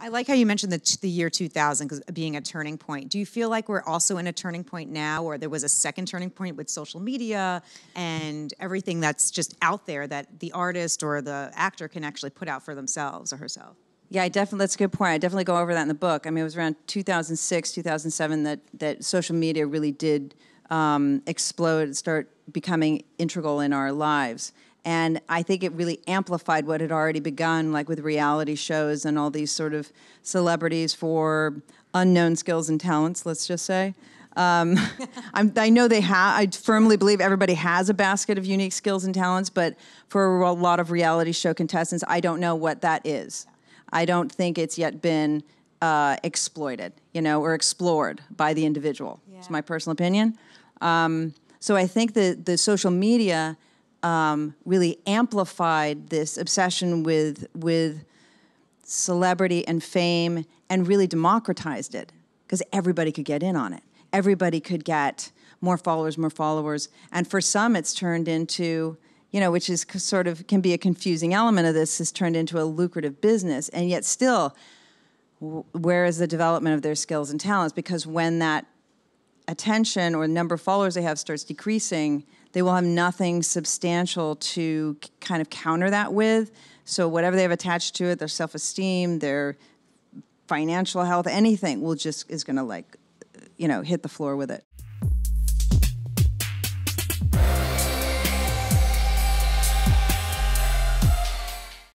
I like how you mentioned the year 2000 being a turning point. Do you feel like we're also in a turning point now, or there was a second turning point with social media and everything that's just out there that the artist or the actor can actually put out for themselves or herself? Yeah, that's a good point. I definitely go over that in the book. I mean, it was around 2006, 2007 that social media really did explode, start becoming integral in our lives. And I think it really amplified what had already begun, like with reality shows and all these sort of celebrities for unknown skills and talents, let's just say. I know they have, I firmly believe everybody has a basket of unique skills and talents, but for a lot of reality show contestants, I don't know what that is. I don't think it's yet been exploited, you know, or explored by the individual. Yeah. It's my personal opinion. So I think the social media really amplified this obsession with celebrity and fame, and really democratized it, because everybody could get in on it. Everybody could get more followers. And for some, it's turned into, you know, which is sort of can be a confusing element of this, has turned into a lucrative business. And yet still, where is the development of their skills and talents? Because when that attention or number of followers they have starts decreasing, they will have nothing substantial to kind of counter that with. So whatever they have attached to it, their self-esteem, their financial health, anything is going to, like, you know, hit the floor with it.